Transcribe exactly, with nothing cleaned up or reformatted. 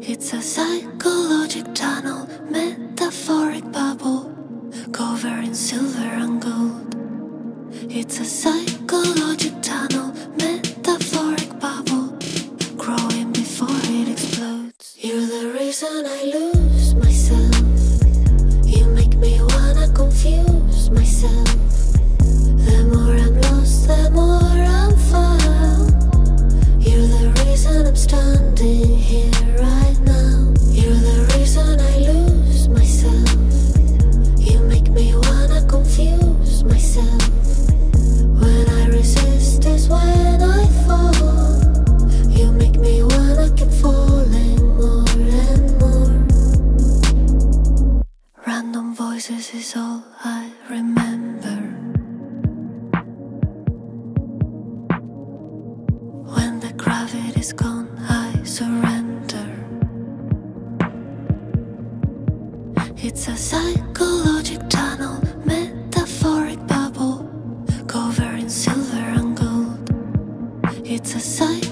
It's a psychologic tunnel, metaphoric bubble, covering silver and gold. It's a psychologic tunnel, metaphoric bubble, growing before it explodes. You're the reason I lose myself. You make me wanna confuse myself. The more I'm lost, the more I'm found. You're the reason I'm standing here right now. You're the reason I lose myself. You make me wanna confuse myself. When I resist is when I fall. You make me wanna keep falling more and more. Random voices is all I remember. When the gravity is gone, I surrender. It's a psychological tunnel, metaphoric bubble, covering silver and gold. It's a psych